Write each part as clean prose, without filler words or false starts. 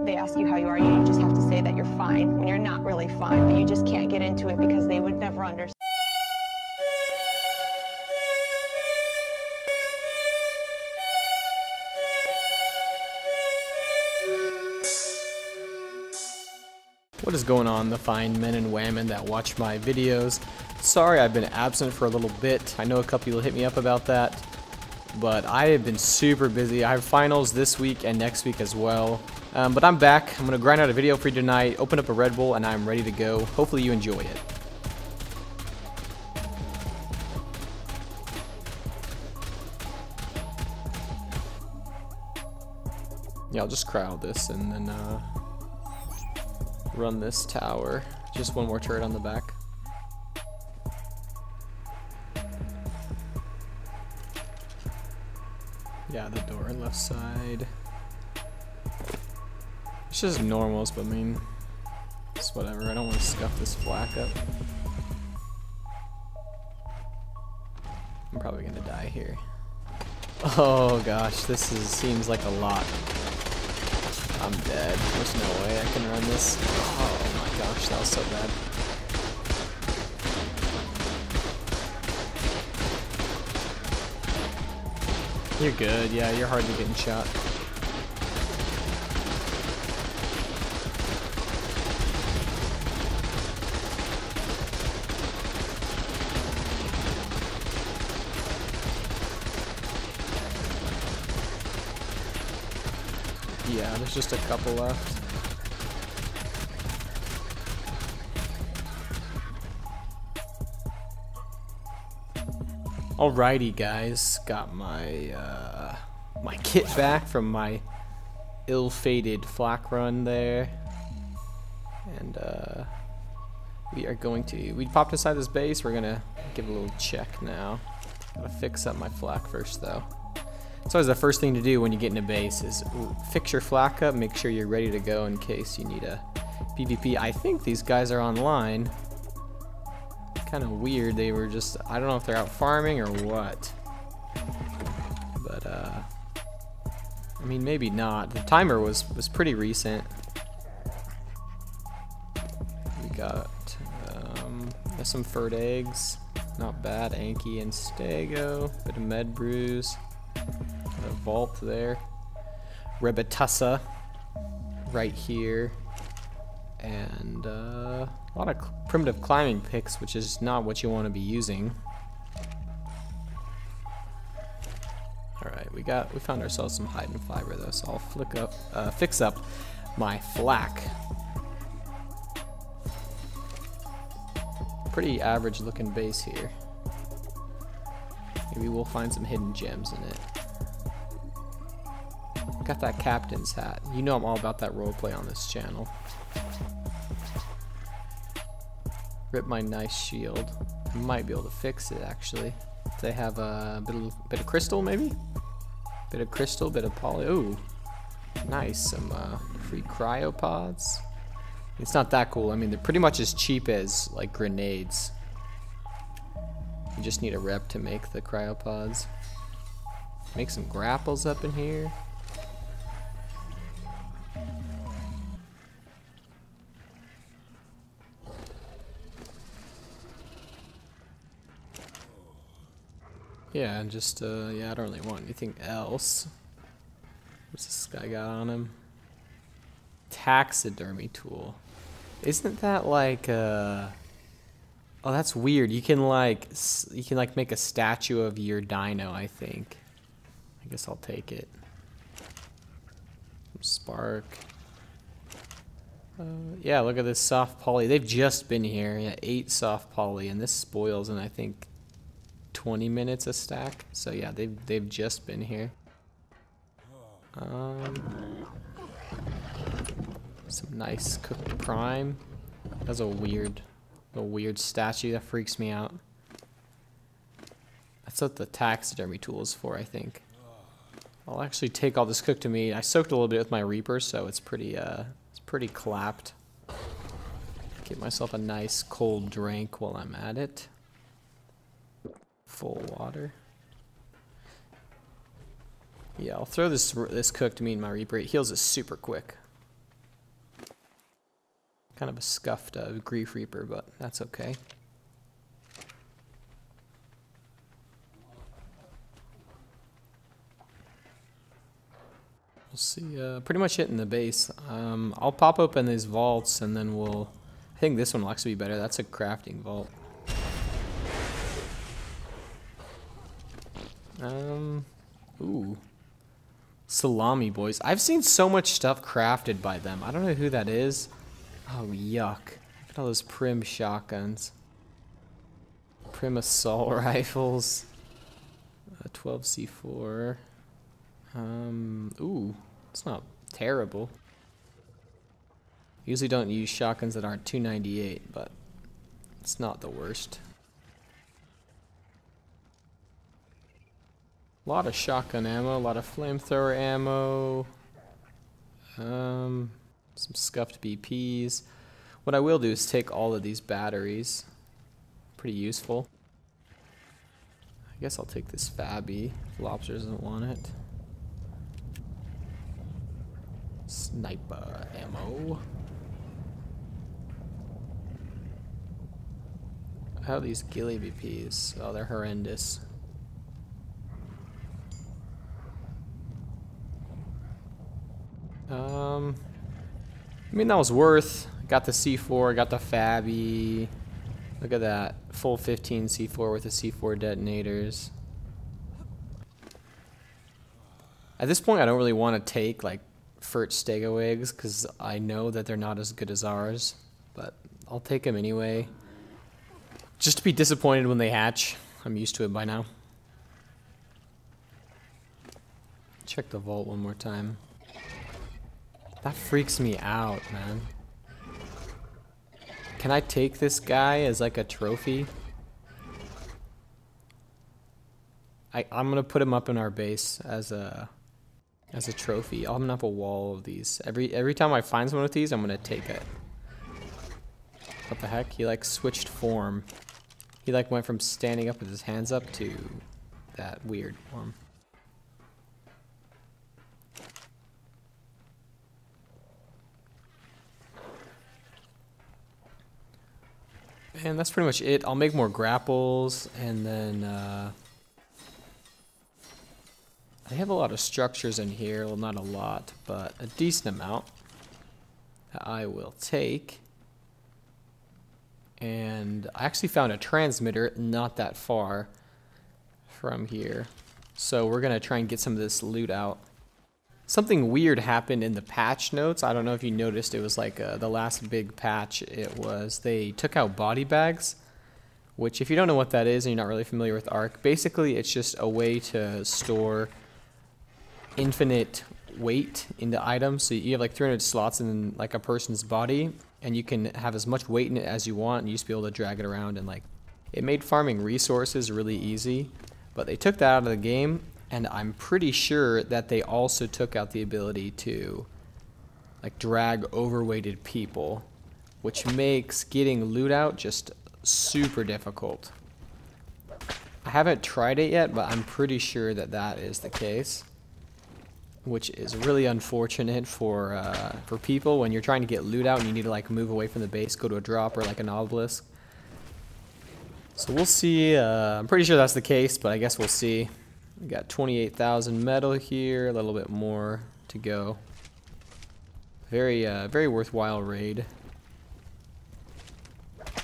They ask you how you are, you just have to say that you're fine when you're not really fine, but you just can't get into it because they would never understand. What is going on, the fine men and women that watch my videos? Sorry I've been absent for a little bit. I know a couple people hit me up about that, but I have been super busy. I have finals this week and next week as well. But I'm back. I'm gonna grind out a video for you tonight, open up a Red Bull, and I'm ready to go. Hopefully you enjoy it. Yeah, I'll just crowd this and then run this tower. Just one more turret on the back. Yeah, the door left side. It's just normals, but I mean, it's whatever. I don't want to scuff this flak up. I'm probably gonna die here. Oh gosh, this seems like a lot. I'm dead. There's no way I can run this. Oh my gosh, that was so bad. You're good, yeah, you're hardly getting shot. Yeah, there's just a couple left. Alrighty guys, got my my kit back from my ill-fated flak run there, and we popped inside this base. We're gonna give a little check now. Gotta fix up my flak first though. It's always the first thing to do when you get in a base is fix your flak up, make sure you're ready to go in case you need a PVP. I think these guys are online. Kind of weird, they were just, I don't know if they're out farming or what, but I mean, maybe not. The timer was pretty recent. We got some furred eggs, not bad. Anki and Stego, bit of med brews, a vault there, Rebitussa right here, and a lot of primitive climbing picks, which is not what you want to be using. Alright, we found ourselves some hidden fiber though, so I'll fix up my flak. Pretty average looking base here. Maybe we'll find some hidden gems in it. Got that captain's hat. You know I'm all about that roleplay on this channel. Rip my nice shield. I might be able to fix it actually. They have a bit of crystal maybe? Bit of crystal, bit of poly. Ooh, nice. Some free cryopods. It's not that cool. I mean, they're pretty much as cheap as like grenades. You just need a rep to make the cryopods. Make some grapples up in here. Yeah, and just, yeah, I don't really want anything else. What's this guy got on him? Taxidermy tool. Isn't that like, oh, that's weird. You can like make a statue of your dino, I think. I guess I'll take it. Some spark. Yeah, look at this soft poly. They've just been here. Yeah, 8 soft poly, and this spoils, and I think 20 minutes a stack, so yeah, they've just been here. Some nice cooked prime. That's a weird statue that freaks me out. That's what the taxidermy tool is for, I think. I'll actually take all this cooked meat. I soaked a little bit with my reaper, so it's pretty clapped. Get myself a nice cold drink while I'm at it. Full water. Yeah, I'll throw this cooked meat in my reaper. It heals it super quick. Kind of a scuffed Grief Reaper, but that's okay. We'll see, pretty much hitting the base. I'll pop open these vaults and then we'll... I think this one will actually be better. That's a crafting vault. Ooh. Salami boys. I've seen so much stuff crafted by them. I don't know who that is. Oh, yuck. Look at all those Prim shotguns. Prim assault rifles. 12C4. Ooh. It's not terrible. Usually don't use shotguns that aren't 298, but it's not the worst. A lot of shotgun ammo, a lot of flamethrower ammo, some scuffed BPs. What I will do is take all of these batteries. Pretty useful. I guess I'll take this Fabby if Lobster doesn't want it. Sniper ammo. How are these Ghillie BPs? Oh, they're horrendous. I mean, that was worth. Got the C4, got the Fabby. Look at that. Full 15 C4 with the C4 detonators. At this point, I don't really want to take, like, Furt Stego eggs, because I know that they're not as good as ours. But I'll take them anyway. Just to be disappointed when they hatch. I'm used to it by now. Check the vault one more time. That freaks me out, man. Can I take this guy as like a trophy? I'm gonna put him up in our base as a trophy. I'm gonna have a wall of these. Every time I find someone with these, I'm gonna take it. What the heck? He like switched form. He like went from standing up with his hands up to that weird form. And that's pretty much it. I'll make more grapples, and then I have a lot of structures in here. Well, not a lot, but a decent amount that I will take. And I actually found a transmitter not that far from here. So we're going to try and get some of this loot out. Something weird happened in the patch notes. I don't know if you noticed, it was like the last big patch. It was, they took out body bags, which if you don't know what that is and you're not really familiar with Ark, basically it's just a way to store infinite weight into items. So you have like 300 slots in like a person's body, and you can have as much weight in it as you want, and you just be able to drag it around, and like it made farming resources really easy. But they took that out of the game. And I'm pretty sure that they also took out the ability to like drag overweighted people, which makes getting loot out just super difficult. I haven't tried it yet, but I'm pretty sure that that is the case, which is really unfortunate for people when you're trying to get loot out and you need to like move away from the base, go to a drop or like an obelisk. So we'll see. I'm pretty sure that's the case, but I guess we'll see. We got 28,000 metal here, a little bit more to go. Very, very worthwhile raid. Get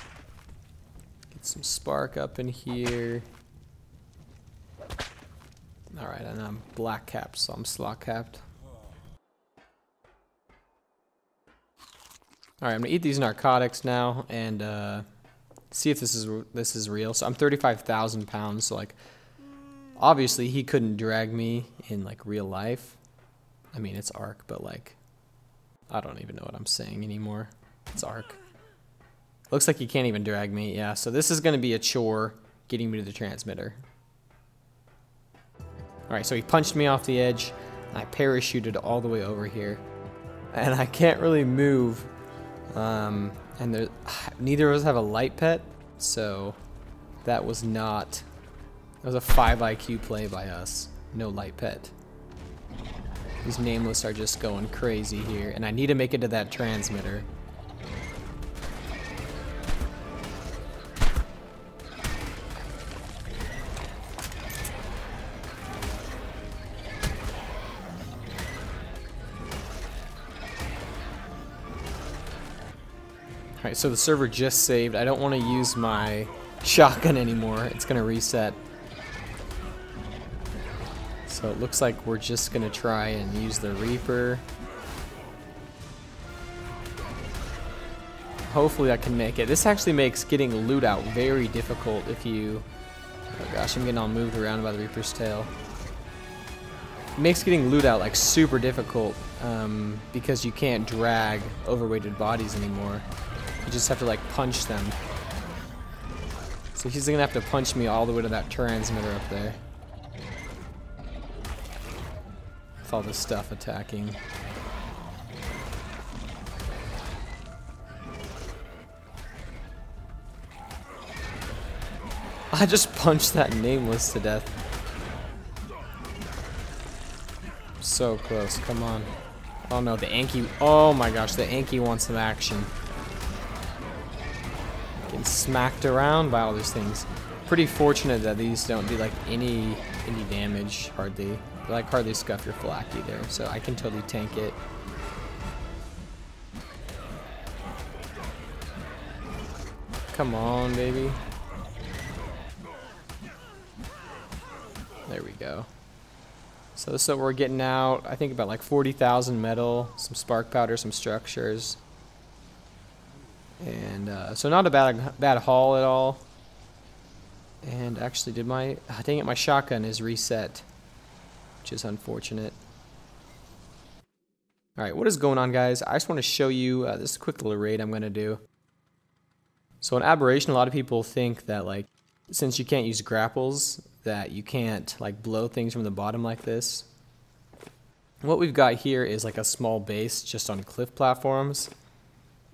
some spark up in here. All right, and I'm black capped, so I'm slot capped. All right, I'm gonna eat these narcotics now and see if this is real. So I'm 35,000 pounds, so like. Obviously, he couldn't drag me in, like, real life. I mean, it's Ark, but, like, I don't even know what I'm saying anymore. It's Ark. Looks like he can't even drag me, yeah. So this is going to be a chore, getting me to the transmitter. Alright, so he punched me off the edge. And I parachuted all the way over here. And I can't really move. And neither of us have a light pet, so that was not... That was a 5 IQ play by us. No light pet. These nameless are just going crazy here, and I need to make it to that transmitter. Alright, so the server just saved. I don't want to use my shotgun anymore. It's going to reset. So it looks like we're just going to try and use the Reaper. Hopefully I can make it. This actually makes getting loot out very difficult if you... Oh gosh, I'm getting all moved around by the Reaper's tail. It makes getting loot out like super difficult because you can't drag overweighted bodies anymore. You just have to like punch them. So he's gonna have to punch me all the way to that transmitter up there. With all this stuff attacking. I just punched that Nameless to death. So close, come on. Oh no, the Anki, oh my gosh, the Anki wants some action. Getting smacked around by all these things. Pretty fortunate that these don't do like any damage, hardly. Like hardly scuff your flak either, so I can totally tank it. Come on, baby. There we go. So we're getting out, I think about like 40,000 metal, some spark powder, some structures. And so not a bad haul at all. And actually did my, dang it, my shotgun is reset, which is unfortunate. All right, what is going on, guys? I just want to show you this quick little raid I'm going to do. So in Aberration, a lot of people think that like, since you can't use grapples, that you can't like blow things from the bottom like this. What we've got here is like a small base just on cliff platforms,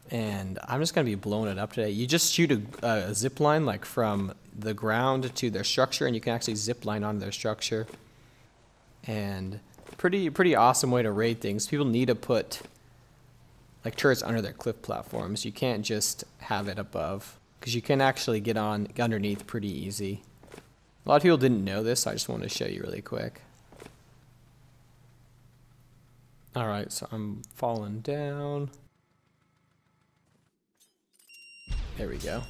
and I'm just gonna be blowing it up today. You just shoot a zip line like from the ground to their structure, and you can actually zip line onto their structure. And pretty awesome way to raid things. People need to put like turrets under their cliff platforms. You can't just have it above, because you can actually get on underneath pretty easy. A lot of people didn't know this, so I just wanted to show you really quick. Alright, so I'm falling down. There we go.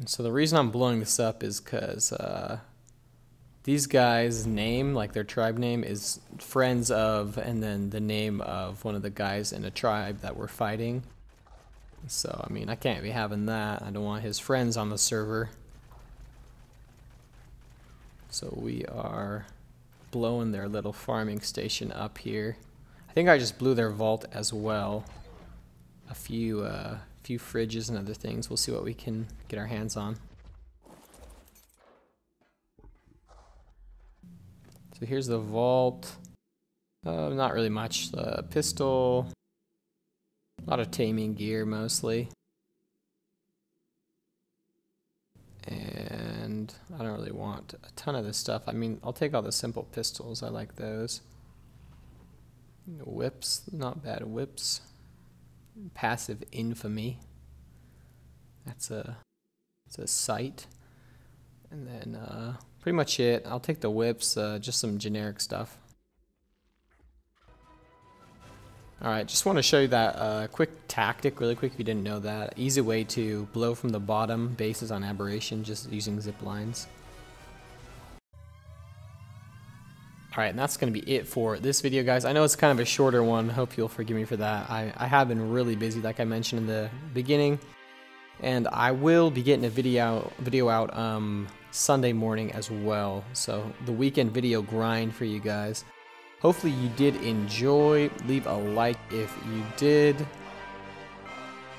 And so the reason I'm blowing this up is because these guys' name, like their tribe name, is friends of, and then the name of one of the guys in a tribe that we're fighting. So, I mean, I can't be having that. I don't want his friends on the server. So we are blowing their little farming station up here. I think I just blew their vault as well. A few fridges and other things. We'll see what we can get our hands on. So here's the vault. Not really much. The pistol. A lot of taming gear mostly. And I don't really want a ton of this stuff. I mean, I'll take all the simple pistols. I like those. Whips, not bad whips. Passive Infamy. That's a sight. And then pretty much it. I'll take the whips, just some generic stuff. Alright, just want to show you that quick tactic really quick if you didn't know that. Easy way to blow from the bottom bases on Aberration just using zip lines. Alright, and that's going to be it for this video, guys. I know it's kind of a shorter one. Hope you'll forgive me for that. I have been really busy like I mentioned in the beginning. And I will be getting a video out Sunday morning as well. So the weekend video grind for you guys. Hopefully you did enjoy. Leave a like if you did.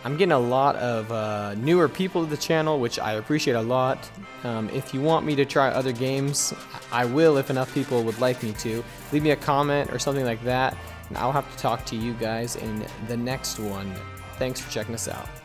I'm getting a lot of newer people to the channel, which I appreciate a lot. If you want me to try other games, I will if enough people would like me to. Leave me a comment or something like that, and I'll have to talk to you guys in the next one. Thanks for checking us out.